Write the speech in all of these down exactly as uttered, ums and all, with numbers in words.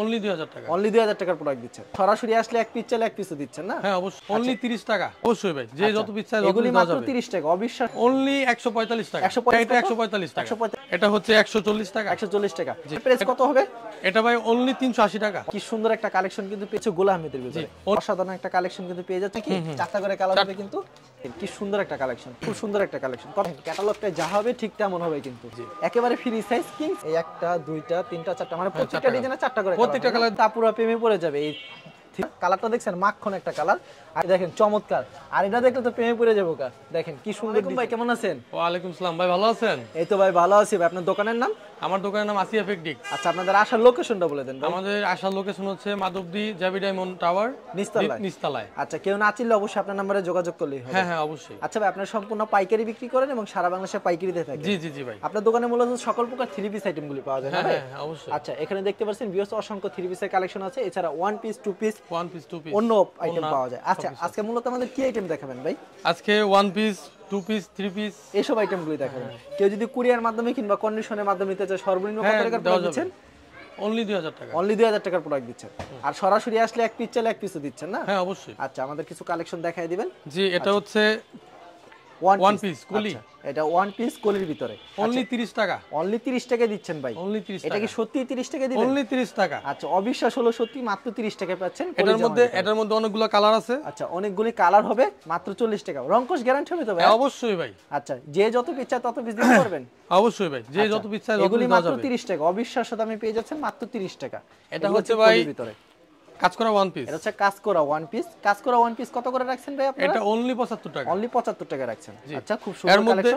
only two thousand টাকা only two thousand টাকার product দিচ্ছেন সরাসরি আসলে এক পিস চাইলে এক পিসও দিচ্ছেন না হ্যাঁ অবশ্যই only thirty টাকা অবশ্যই ভাই যে যত পিস চাই এগুলি মাত্র thirty টাকা অবিশ্বাস only one forty-five টাকা এটা one forty-five টাকা এটা হচ্ছে one forty টাকা one forty টাকা প্রাইস কত হবে এটা ভাই only three eighty টাকা কি সুন্দর একটা কালেকশন কিন্তু পেয়েছে গোলাম আহমেদের ভিতরে অসাধারণ একটা কালেকশন কিন্তু পেয়ে যাচ্ছে কি চারটা করে কালার হবে কিন্তু কি সুন্দর একটা কালেকশন খুব সুন্দর একটা কালেকশন ক্যাটালগটা যা হবে ঠিক তেমন হবে কিন্তু একেবারে ফ্রি সাইজ কিংস এই একটা দুইটা তিনটা চারটা মানে প্রত্যেকটা ডিজাইনে চারটা করে প্রত্যেকটা কালার পুরো প্রেমে পড়ে যাবে এই কালারটা দেখছেন মাখন একটা কালার আর দেখেন চমৎকার আর এটা দেখলে তো প্রেমে পড়ে যাবো কা দেখেন কি সুন্দর ভাই কেমন আছেন ওয়া আলাইকুম সালাম ভাই ভালো আছেন এই তো ভাই ভালো আছি ভাই আপনার দোকানের নাম আমার দোকানের নাম আসিয়া ফেকডিক আচ্ছা আপনাদের আসার লোকেশনটা বলে দেন আমাদের আসার লোকেশন হচ্ছে মাধবদী জাবি ডায়মন্ড টাওয়ার নিচতলায় নিচতলায় আচ্ছা কেউ না চিনলে অবশ্যই আপনার নম্বরে যোগাযোগ করলেই হবে হ্যাঁ হ্যাঁ অবশ্যই আচ্ছা ভাই আপনি সম্পূর্ণ পাইকারি বিক্রি করেন এবং সারা বাংলাদেশে পাইকারি দিয়ে থাকেন জি জি জি ভাই আপনার দোকানে মূলত সকল প্রকার থ্রি পিস আইটেমগুলি পাওয়া যায় হ্যাঁ হ্যাঁ অবশ্যই আচ্ছা এখানে দেখতে পাচ্ছেন ভিউয়ার্স অসংখ্য থ্রি পিসের কালেকশন আছে এছাড়া one piece two piece one piece two piece অন্য আইটেম পাওয়া যায় আচ্ছা আজকে মূলত আমাদের কি আইটেম দেখাবেন ভাই আজকে one piece two piece three piece এই সব আইটেমগুলো দেখাবেন কেউ যদি কুরিয়ার মাধ্যমে কিংবা কন্ডিশনের মাধ্যমে নিতে চায় সর্বনিম্ন কত টাকার প্রোডাক্ট দিচ্ছেন only two thousand টাকা only two thousand টাকার প্রোডাক্ট দিচ্ছেন আর সরাসরি আসলে এক পিস চাইলে এক পিসও দিচ্ছেন না হ্যাঁ অবশ্যই আচ্ছা আমাদের কিছু কালেকশন দেখায় দিবেন জি এটা হচ্ছে one piece কুলি এটা one piece কোলের ভিতরে only thirty টাকা only thirty টাকা দিচ্ছেন ভাই only thirty এটা কি সত্যি thirty টাকা দিবেন only thirty টাকা আচ্ছা অবিশ্বাস হলো সত্যি মাত্র thirty টাকা পাচ্ছেন এটার মধ্যে এটার মধ্যে অনেকগুলো কালার আছে আচ্ছা অনেকগুলো কালার হবে মাত্র forty টাকা রংকশ গ্যারান্টি হবে তো ভাই হ্যাঁ অবশ্যই ভাই আচ্ছা যে যত ইচ্ছা তত পিস দিতে পারবেন অবশ্যই ভাই যে যত ইচ্ছা তত এগুলি মাত্র thirty টাকা অবিশ্বাস দামে পেয়ে যাচ্ছেন মাত্র thirty টাকা এটা হচ্ছে ভাই কোলের ভিতরে কাজ করা ওয়ান পিস এটা হচ্ছে কাজ করা ওয়ান পিস কাজ করা ওয়ান পিস কত করে রাখছেন ভাই আপনারা এটা only seventy-five টাকা only seventy টাকা রাখছেন আচ্ছা খুব সুন্দর কালেকশন এর মধ্যে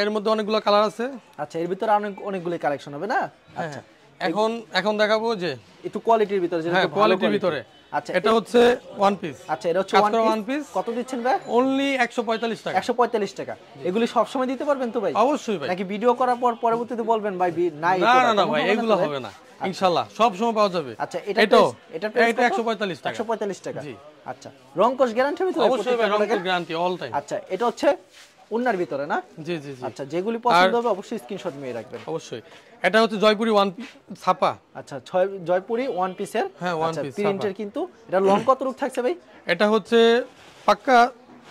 এর মধ্যে অনেকগুলো কালার আছে আচ্ছা এর ভিতর অনেক অনেকগুলো কালেকশন হবে না আচ্ছা এখন এখন দেখাবো যে একটু কোয়ালিটির ভিতরে যেটা কোয়ালিটির ভিতরে আচ্ছা এটা হচ্ছে ওয়ান পিস আচ্ছা এটা হচ্ছে ওয়ান পিস কত দিচ্ছেন ভাই only one forty-five টাকা one forty-five টাকা এগুলি সব সময় দিতে পারবেন তো ভাই অবশ্যই ভাই নাকি ভিডিও করার পর পরবর্তীতে বলবেন ভাই না না না ভাই এগুলো হবে না ইনশাআল্লাহ সব সময় পাওয়া যাবে আচ্ছা এটা এটা এটা one forty-five টাকা one forty-five টাকা জি আচ্ছা রংকশ গ্যারান্টি হবে তো অবশ্যই ভাই রংকশ গ্যারান্টি অল টাইম আচ্ছা এটা হচ্ছে ওনার ভিতরে না জি জি জি আচ্ছা যেগুলি পছন্দ হবে অবশ্যই স্ক্রিনশট নিয়ে রাখবেন অবশ্যই এটা হচ্ছে জয়পুরি ওয়ান পিস ছাপা আচ্ছা জয়পুরি ওয়ান পিসের হ্যাঁ ওয়ান পিস প্রিন্টের কিন্তু এটা লং কত রূপ থাকছে ভাই এটা হচ্ছে পাক্কা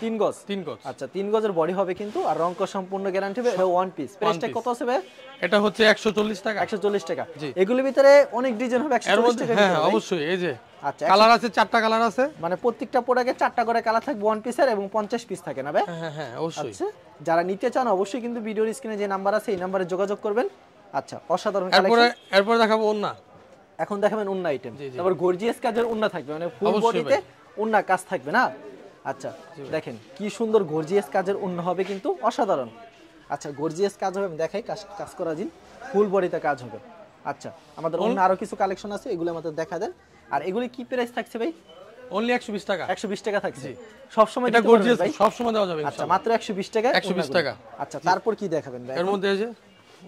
তিন গজ তিন গজ আচ্ছা তিন গজের বডি হবে কিন্তু আর রংক সম্পূর্ণ গ্যারান্টি হবে এটা ওয়ান পিস প্রাইসটা কত আছে ভাই এটা হচ্ছে one forty টাকা one forty টাকা এগুলোর ভিতরে অনেক ডিজাইন হবে one forty টাকা হ্যাঁ অবশ্যই এই যে আচ্ছা কালার আছে চারটা কালার আছে মানে প্রত্যেকটা প্রোডাক্টে চারটা করে কালার থাকবে ওয়ান পিসের এবং fifty পিস থাকে না ভাই হ্যাঁ হ্যাঁ অবশ্যই আচ্ছা যারা নিতে চান অবশ্যই কিন্তু ভিডিওর স্ক্রিনে যে নাম্বার আছে এই নম্বরে যোগাযোগ করবেন আচ্ছা অসাধারণ কালেকশন এরপর এরপর দেখাবো ওন্না এখন দেখাবেন ওন্না আইটেম তারপর গর্জিয়াস কাজের ওন্না থাকবে মানে ফুল বডিতে ওন্না কাজ থাকবে না আচ্ছা দেখেন কি সুন্দর গর্জিয়াস কাজের ওন্না হবে কিন্তু অসাধারণ আচ্ছা গর্জিয়াস কাজ হবে আমি দেখাই কাজ কাজ করা দিন ফুল বডিতে কাজ হবে আচ্ছা আমাদের ওন্না আরো কিছু কালেকশন আছে এগুলো আমাদের দেখা দেন আর এগুলি কি প্রাইস থাকছে ভাই only one twenty টাকা one twenty টাকা থাকছে সব সময় এটা গর্জিয়াস সব সময় দেওয়া যাবে আচ্ছা মাত্র one twenty টাকা one twenty টাকা আচ্ছা তারপর কি দেখাবেন ভাই এর মধ্যে আছে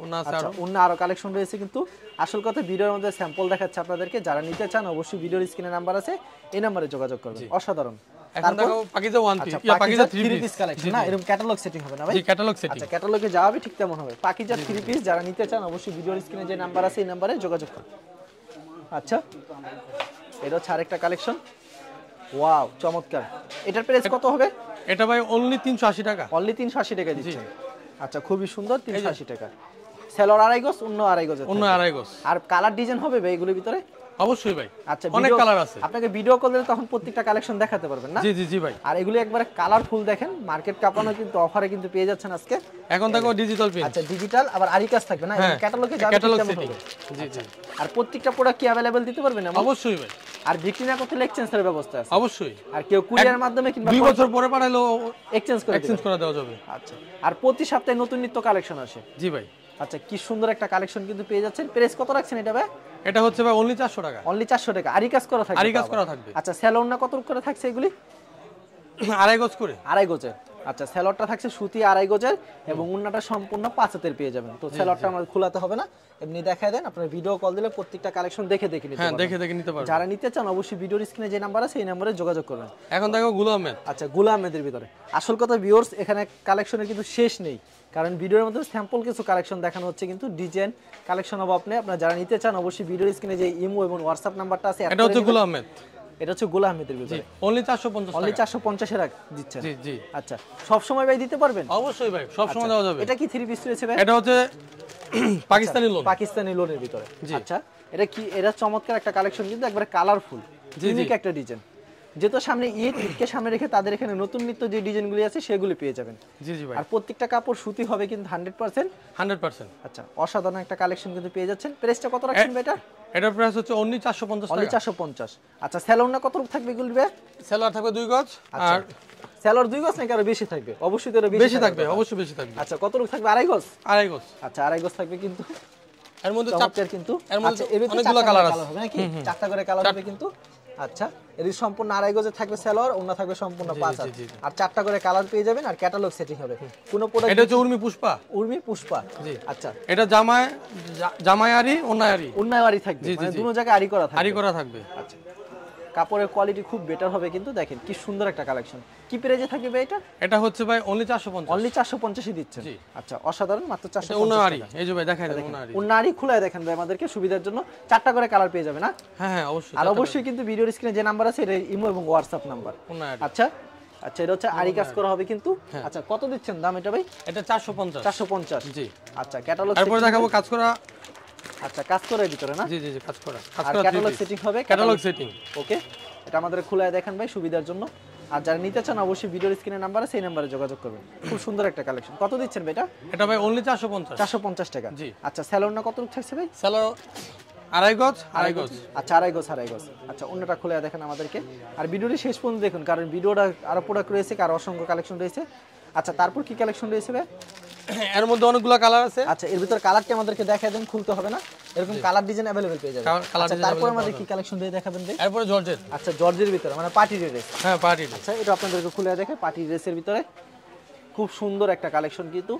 ওন্না আছে ওন্না আরো কালেকশন রয়েছে কিন্তু আসল কথা ভিডিওর মধ্যে স্যাম্পল দেখাচ্ছি আপনাদেরকে যারা নিতে চান অবশ্যই ভিডিওর স্ক্রিনে নাম্বার আছে এই নম্বরে যোগাযোগ করবেন অসাধারণ এখন দেখো পাকিজা ওয়ান পিস কি পাকিজা three পিস কালেকশন না এরকম ক্যাটালগ সেটিং হবে না ভাই জি ক্যাটালগ সেটিং আচ্ছা ক্যাটালগে যাবে ঠিক তেমন হবে পাকিজা three পিস যারা নিতে চান অবশ্যই ভিডিওর স্ক্রিনে যে নাম্বার আছে এই নম্বরে যোগাযোগ করুন আচ্ছা এটা হচ্ছে আরেকটা কালেকশন ওয়াও চমৎকার এটার প্রাইস কত হবে এটা ভাই only three eighty টাকা only three eighty টাকা দিচ্ছেন আচ্ছা খুবই সুন্দর three eighty টাকা সেলর আড়াই গজ অন্য আড়াই গজ অন্য আড়াই গজ আর কালার ডিজাইন হবে ভাই এগুলোর ভিতরে অবশ্যই ভাই আচ্ছা অনেক কালার আছে আপনাকে ভিডিও কল দিলে তখন প্রত্যেকটা কালেকশন দেখাতে পারবেন না জি জি জি ভাই আর এগুলো একবারে কালারফুল দেখেন মার্কেট কাপানো কিন্তু অফারে কিন্তু পেয়ে যাচ্ছেন আজকে এখন দেখো ডিজিটাল পেন আচ্ছা ডিজিটাল আবার আরিকাস থাকবে না এই ক্যাটালগে যাবে জি জি আর প্রত্যেকটা প্রোডাক্ট কি अवेलेबल দিতে পারবেন আমরা অবশ্যই ভাই আর বিক্রি না করতে এক্সচেঞ্জের ব্যবস্থা আছে অবশ্যই আর কেউ কুরিয়ার মাধ্যমে কিংবা দুই বছর পরে পাঠালেও এক্সচেঞ্জ করে এক্সচেঞ্জ করে দেওয়া যাবে আচ্ছা আর প্রতি সপ্তাহে নতুন নিত্য কালেকশন আসে জি ভাই আচ্ছা কি সুন্দর একটা কালেকশন কিন্তু পেয়ে যাচ্ছেন প্রাইস কত রাখছেন এটা ভাই এটা হচ্ছে ভাই only four hundred টাকা only four hundred টাকা আরি কাজ করা থাকবে আরি কাজ করা থাকবে আচ্ছা সেলর না কত করে থাকছে এগুলি আড়াই গজ করে আড়াই গজের আচ্ছা সেলরটা থাকছে সুতি আড়াই গজের এবং ওন্নাটা সম্পূর্ণ পাঁচ হাতের পেয়ে যাবেন তো সেলরটা আমাদের খোলাতে হবে না এমনি দেখায় দেন আপনারা ভিডিও কল দিলে প্রত্যেকটা কালেকশন দেখে দেখে নিতে পারবেন হ্যাঁ দেখে দেখে নিতে পারবেন যারা নিতে চান অবশ্যই ভিডিওর স্ক্রিনে যে নাম্বার আছে সেই নম্বরে যোগাযোগ করবেন এখন দেখো গোলাম আহমেদ আচ্ছা গোলাম আহমেদের ভিতরে আসল কথা ভিউয়ার্স এখানে কালেকশনের কিন্তু শেষ নেই কারণ ভিডিওর মধ্যে স্যাম্পল কিছু কালেকশন দেখানো হচ্ছে কিন্তু ডিজাইন কালেকশন হবে আপনি আপনারা যারা নিতে চান অবশ্যই ভিডিওর স্ক্রিনে যে ইমো এবং WhatsApp নাম্বারটা আছে এটা হচ্ছে গোলাম আহমেদ এটা হচ্ছে গোলাম আহমেদের ভিডিও only চারশো পঞ্চাশ only চারশো পঞ্চাশ এ রাখ দিচ্ছেন জি জি আচ্ছা সব সময় ভাই দিতে পারবেন অবশ্যই ভাই সব সময় দেওয়া যাবে এটা কি থ্রি পিস রয়েছে ভাই এটা হচ্ছে পাকিস্তানি লোন পাকিস্তানি লোনের ভিতরে আচ্ছা এটা কি এটা চমৎকার একটা কালেকশন কিন্তু একবারে কালারফুল ইউনিক একটা ডিজাইন যেটা সামনে ঈদ ঈদকে সামনে রেখে তাদের এখানে নতুন নিত্য যে ডিজাইনগুলি আছে সেগুলো পেয়ে যাবেন জি জি ভাই আর প্রত্যেকটা কাপড় সুতি হবে কিন্তু একশো পার্সেন্ট একশো পার্সেন্ট আচ্ছা অসাধারণ একটা কালেকশন কিন্তু পেয়ে যাচ্ছেন প্রাইসটা কত রাখছেন ভাই এটা এটার প্রাইস হচ্ছে only চারশো পঞ্চাশ টাকা only চারশো পঞ্চাশ আচ্ছা সেলরটা কত থাকবে এগুলি ভাই সেলর থাকবে দুই গজ আর সেলর দুই গজ নাকি আরো বেশি থাকবে অবশ্যই এর বেশি থাকবে অবশ্যই বেশি থাকবে আচ্ছা কত থাকবে আড়াই গজ আড়াই গজ আচ্ছা আড়াই গজ থাকবে কিন্তু এর মধ্যে চারটা কিন্তু এর মধ্যে অনেকগুলো কালার আছে হবে নাকি চারটা করে কালার হবে কিন্তু আচ্ছা এর সম্পূর্ণ আড়াই গজে থাকবে সেলর ওনা থাকবে সম্পূর্ণ পাঁচ আর আর চারটা করে কালার পেয়ে যাবেন আর ক্যাটালগ সেটিং হবে কোন প্রোডাক্ট এটা হচ্ছে উর্মি পুষ্পা উর্মি পুষ্পা জি আচ্ছা এটা জামায় জামায়ারি ওনায়ারি ওনায়ারি থাকবে মানে দুটো জায়গায় আড়ি করা থাকবে আড়ি করা থাকবে আচ্ছা কাপড়ের কোয়ালিটি খুব বেটার হবে কিন্তু দেখেন কি সুন্দর একটা কালেকশন কি প্রাইসে থাকবে ভাই এটা এটা হচ্ছে ভাই only চারশো পঞ্চাশ only চারশো পঞ্চাশ এ দিচ্ছেন জি আচ্ছা অসাধারণ মাত্র চারশো পঞ্চাশ ওনায়ারি এই যে ভাই দেখাই দেন ওনায়ারি ওনায়ারি খুলে দেখেন ভাই আমাদেরকে সুবিধার জন্য চারটা করে কালার পেয়ে যাবে না হ্যাঁ হ্যাঁ অবশ্যই আর অবশ্যই কিন্তু ভিডিওর স্ক্রিনে যে নাম্বার আছে এটা ইমো এবং WhatsApp নাম্বার ওনায়ারি আচ্ছা আচ্ছা এটা হচ্ছে আড়ি কাজ করা হবে কিন্তু আচ্ছা কত দিচ্ছেন দাম এটা ভাই এটা চারশো পঞ্চাশ চারশো পঞ্চাশ জি আচ্ছা ক্যাটালগ তারপর দেখাবো কাজ করা আচ্ছা কাজ করার ভিতরে না জি জি জি কাজ করা আর ক্যাটালগ সেটিং হবে ক্যাটালগ সেটিং ওকে এটা আমাদের খোলায় দেখেন ভাই সুবিধার জন্য আর যারা নিতে চান অবশ্যই ভিডিওর স্ক্রিনে নাম্বার আছে সেই নম্বরে যোগাযোগ করবেন খুব সুন্দর একটা কালেকশন কত দিচ্ছেন ভাই এটা এটা ভাই only চারশো পঞ্চাশ চারশো পঞ্চাশ টাকা জি আচ্ছা সেলরটা কত থাকছে ভাই সেলর আড়াই গজ আড়াই গজ আচ্ছা আড়াই গজ আড়াই গজ আচ্ছা অন্যটা খোলায় দেখেন আমাদেরকে আর ভিডিওটি শেষ পর্যন্ত দেখুন কারণ ভিডিওটা আরো প্রোডাক্ট রয়েছে আর অসংখ্য কালেকশন রয়েছে আচ্ছা তারপর কি কালেকশন রয়েছে ভাই এর মধ্যে অনেকগুলো কালার আছে আচ্ছা এর ভিতর কালারটি আমাদেরকে দেখায় দেন খুলতে হবে না এরকম কালার ডিজাইন अवेलेबल পেয়ে যাবেন আচ্ছা তারপর আমাদের কি কালেকশন দিয়ে দেখাবেন ভাই এরপর জর্জেট আচ্ছা জর্জের ভিতরে মানে পার্টি ড্রেস হ্যাঁ পার্টি ড্রেস আচ্ছা এটা আপনাদেরকে খুলে দেখাই পার্টি ড্রেসের ভিতরে খুব সুন্দর একটা কালেকশন কিন্তু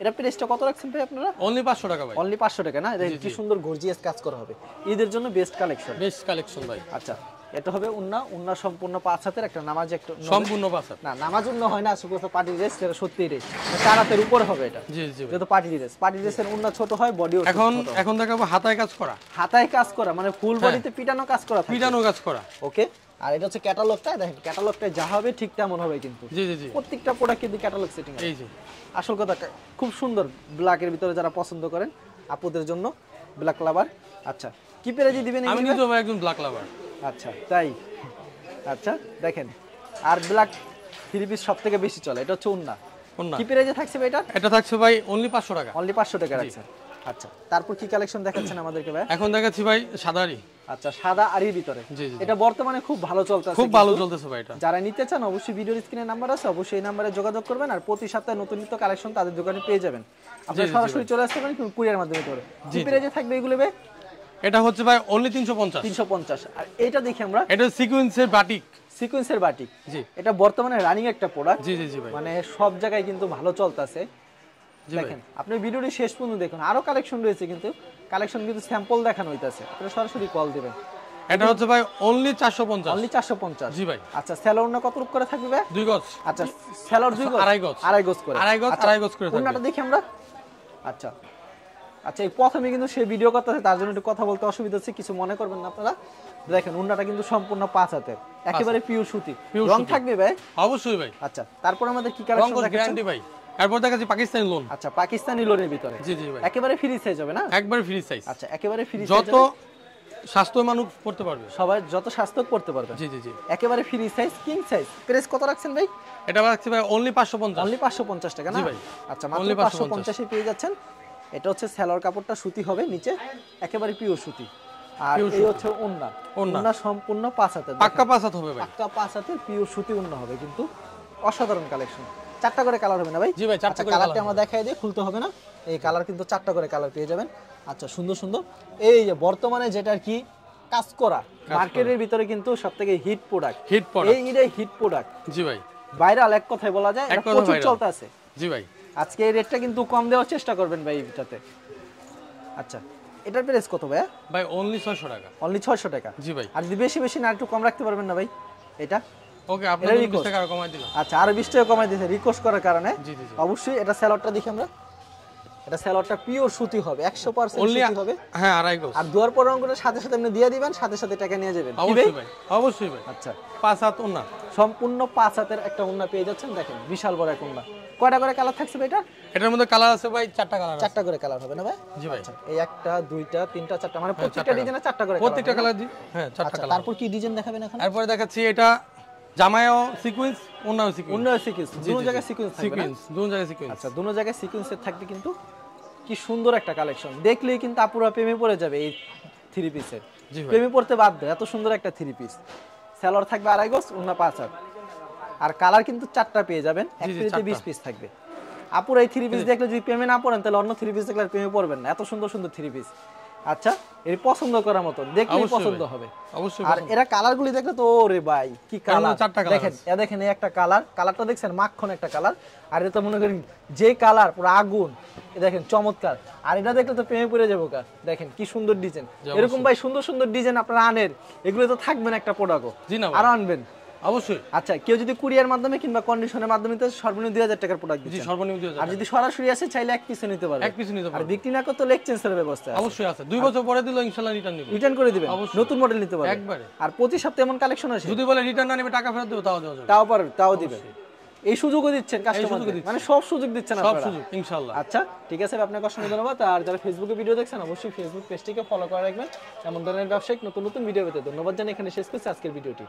এটা প্রাইসটা কত রাখছেন ভাই আপনারা only পাঁচশো টাকা ভাই only পাঁচশো টাকা না এটা কি সুন্দর গর্জিয়াস কাজ করা হবে এদের জন্য বেস্ট কালেকশন বেস্ট কালেকশন ভাই আচ্ছা এটা হবে উন্না উন্না সম্পূর্ণ পাঁচ হাতের একটা নামাজ একটা সম্পূর্ণ পাঁচ হাত না নামাজ উন্না হয় না শুধু পার্টি ড্রেস এর সত্যি রে চার হাতের উপরে হবে এটা জি জি যেটা পার্টি ড্রেস পার্টি ড্রেসের উন্না ছোট হয় বডিও ছোট এখন এখন দেখাবো হাতায় কাজ করা হাতায় কাজ করা মানে ফুল বডিতে পিটানো কাজ করা পিটানো কাজ করা ওকে আর এটা হচ্ছে ক্যাটালগটা দেখেন ক্যাটালগটা যা হবে ঠিক তেমন হবে কিন্তু জি জি জি প্রত্যেকটা প্রোডাক্ট কিন্তু ক্যাটালগ সেটিং আছে এই জি আসল কথা খুব সুন্দর ব্ল্যাক এর ভিতরে যারা পছন্দ করেন আপুদের জন্য ব্ল্যাক লাভার আচ্ছা কি পেরেজি দিবেন আমি নিতে হবে একদম ব্ল্যাক লাভার আচ্ছা তাই আচ্ছা দেখেন আর ব্ল্যাক থ্রি পিস সবথেকে বেশি চলে এটা হচ্ছে উন্না উন্না কি প্রাইসে থাকছে ভাই এটা এটা থাকছে ভাই only পাঁচশো টাকা only পাঁচশো টাকা রাখছে আচ্ছা তারপর কি কালেকশন দেখাচ্ছেন আমাদেরকে ভাই এখন দেখাচ্ছি ভাই সাদা আরি আচ্ছা সাদা আরির ভিতরে এটা বর্তমানে খুব ভালো চলতেছে খুব ভালো চলতেছে ভাই এটা যারা নিতে চান অবশ্যই ভিডিওর স্ক্রিনে নাম্বার আছে অবশ্যই এই নম্বরে যোগাযোগ করবেন আর প্রতি সপ্তাহে নতুন নতুন কালেকশন তাদের দোকানে পেয়ে যাবেন আপনারা সরাসরি চলে আসতে পারেন কুরিয়ার মাধ্যমে করে কি প্রাইসে থাকবে এগুলো ভাই এটা হচ্ছে ভাই only তিনশো পঞ্চাশ তিনশো পঞ্চাশ আর এটা দেখি আমরা এটা সিকোয়েন্সের বাটিক সিকোয়েন্সের বাটিক জি এটা বর্তমানে রানিং একটা প্রোডাক্ট জি জি জি ভাই মানে সব জায়গায় কিন্তু ভালো চলতেছে দেখেন আপনি ভিডিওটি শেষ পর্যন্ত দেখুন আরো কালেকশন রয়েছে কিন্তু কালেকশন কিন্তু স্যাম্পল দেখানো হইতাছে আপনারা সরাসরি কল দিবেন এটা হচ্ছে ভাই only চারশো পঞ্চাশ only চারশো পঞ্চাশ জি ভাই আচ্ছা সেলরটা কত রূপ করে থাকবে ভাই দুই গজ আচ্ছা সেলর দুই গজ আড়াই গজ আড়াই গজ করে আড়াই গজ আড়াই গজ করে কোনটা দেখি আমরা আচ্ছা আচ্ছা এই প্রথমে কিন্তু সে ভিডিও করতে আছে তার জন্য একটু কথা বলতে অসুবিধা হচ্ছে কিছু মনে করবেন না আপনারা দেখেন উন্নাটা কিন্তু সম্পূর্ণ পাঁচ হাতের একেবারে পিওর সুতি রং থাকবে ভাই অবশ্যই ভাই আচ্ছা তারপর আমাদের কি কালেকশন দেখাচ্ছেন রং গ্যারান্টি ভাই এরপর দেখাচ্ছি পাকিস্তানি লোন আচ্ছা পাকিস্তানি লোনের ভিতরে জি জি ভাই একেবারে ফ্রি সাইজ হবে না একবার ফ্রি সাইজ আচ্ছা একেবারে ফ্রি সাইজ যত স্বাস্থ্য মানুষ পড়তে পারবে সবাই যত স্বাস্থ্য পড়তে পারবে জি জি জি একেবারে free size king size price কত রাখছেন ভাই এটা রাখছি ভাই only পাঁচশো পঞ্চাশ only পাঁচশো পঞ্চাশ টাকা না জি ভাই আচ্ছা মাত্র পাঁচশো পঞ্চাশ এ পেয়ে যাচ্ছেন এটা হচ্ছে সেলর কাপড়টা সুতি হবে নিচে একেবারে পিওর সুতি আর এই হচ্ছে ওন্না ওন্না সম্পূর্ণ পাঁচ হাতে পাক্কা পাঁচ হাত হবে ভাই পাক্কা পাঁচ হাতে পিওর সুতি ওন্না হবে কিন্তু অসাধারণ কালেকশন চারটা করে কালার হবে না ভাই জি ভাই চারটা করে কালারটা আমরা দেখাই দেই খুলতে হবে না এই কালার কিন্তু চারটা করে কালার পেয়ে যাবেন আচ্ছা সুন্দর সুন্দর এই যে বর্তমানে যেটা কি কাজ করা মার্কেটের ভিতরে কিন্তু সবথেকে হিট প্রোডাক্ট হিট প্রোডাক্ট এই এটাই হিট প্রোডাক্ট জি ভাই ভাইরাল এক কথায় বলা যায় এটা প্রচুর চলতে আছে জি ভাই আজকে এই রেটটা কিন্তু কম দেওয়ার চেষ্টা করবেন ভাই এটাতে আচ্ছা এটার প্রাইস কত ভাই ভাই only ছয়শো টাকা only ছয়শো টাকা জি ভাই আর যদি বেশি বেশি না একটু কম রাখতে পারবেন না ভাই এটা ওকে আপনি বিশ টাকা কমাই দিলাম। আচ্ছা আর বিশ টাকা কমাই দিয়েছে রিকোয়েস্ট করার কারণে। অবশ্যই এটা স্যালাডটা দেখি আমরা, এটা স্যালাডটা পিওর সুতি হবে একশো পার্সেন্ট সুতি হবে। হ্যাঁ আড়াই গজ। আর দুয়ার পর রঙের সাথে সাথে আপনি দিয়ে দিবেন, সাথে সাথে টাকা নিয়ে যাবেন। অবশ্যই ভাই, অবশ্যই ভাই। আচ্ছা পাঁচ হাত ওন্না, সম্পূর্ণ পাঁচ হাতের একটা ওন্না পেয়ে যাচ্ছেন। দেখেন বিশাল বড় এক ওন্না। কয়টা করে কালার থাকছে ভাই এটা? এটার মধ্যে কালার আছে ভাই চারটা কালার আছে। চারটা করে কালার হবে না ভাই? জি ভাই। এই একটা দুইটা তিনটা চারটা, মানে প্রত্যেকটা ডিজাইনে চারটা করে কালার, প্রত্যেকটা কালার। জি হ্যাঁ চারটা কালার। তারপর কি ডিজাইন দেখাবেন এখন? তারপর দেখাচ্ছি এটা জামায়ও সিকোয়েন্স ওন্নাও সিকোয়েন্স, ওন্নাও সিকোয়েন্স, দুটো জায়গায় সিকোয়েন্স থাকবে। দুটো জায়গায় সিকোয়েন্স। আচ্ছা দুটো জায়গায় সিকোয়েন্সের থাকতে কিন্তু কি সুন্দর একটা কালেকশন, দেখলেই কিন্তু আপুরা প্রেমে পড়ে যাবে এই থ্রি পিসের। জি ভাই প্রেমে পড়তে বাধ্য, এত সুন্দর একটা থ্রি পিস। সেলর থাকবে আড়াই গজ, ওন্না পাঁচ হাত, আর কালার কিন্তু চারটা পেয়ে যাবেন। এক পিসে বিশ পিস থাকবে। আপুরা এই থ্রি পিস দেখলে যদি প্রেমে না পড়েন তাহলে অন্য থ্রি পিস দেখলে আর প্রেমে পড়বেন না, এত সুন্দর সুন্দর থ্রি পিস। আচ্ছা এর পছন্দ করার মত, দেখলে পছন্দ হবে অবশ্যই। আর এরা কালারগুলি দেখলে তো ওরে ভাই কি কালার! দেখেন এই দেখেন এই একটা কালার, কালারটা দেখছেন মাখন একটা কালার। আর এটা মনে করেন যে কালার পুরো আগুন। এই দেখেন চমৎকার। আর এটা দেখলে তো প্রেমে পড়ে যাবো কা। দেখেন কি সুন্দর ডিজাইন, এরকম ভাই সুন্দর সুন্দর ডিজাইন আপনারা আনেন, এগুলো তো থাকবেন একটা প্রোডাক্টও। জি না আর আনবেন অবশ্যই। আচ্ছা কেউ যদি কুরিয়ার মাধ্যমে কিংবা কন্ডিশনের মাধ্যমে তো সর্বনিম্ন দুই হাজার টাকার প্রোডাক্ট দিচ্ছি। জি সর্বনিম্ন দুই হাজার। আর যদি সরাসরি আসে চাইলে এক পিস নিতে পারবে, এক পিস নিতে পারবে। আর বিক্রি না করতে এক্সচেঞ্জের ব্যবস্থা আছে অবশ্যই আছে। দুই বছর পরে দিলে ইনশাআল্লাহ রিটার্ন নিব, রিটার্ন করে দিবেন, নতুন মডেল নিতে পারবে একবারে। আর প্রতি সপ্তাহে এমন কালেকশন আসে, যদি বলে রিটার্ন না নেবে টাকা ফেরত দেব তাও দেওয়া যাবে, তাও পারবে, তাও দিবেন। এই সুযোগও দিচ্ছেন কাস্টমারদের, মানে সব সুযোগ দিচ্ছেন আপনারা, সব সুযোগ ইনশাআল্লাহ। আচ্ছা ঠিক আছে, আপনাকে অসংখ্য ধন্যবাদ। আর যারা ফেসবুকে ভিডিও দেখছেন অবশ্যই ফেসবুক পেজটিকে ফলো করে রাখবেন, এমন ধরনের ব্যবসায়িক নতুন নতুন ভিডিও পেতে। ধন্যবাদ জানিয়ে এখানে শেষ করছি আজকের ভিডিওটি।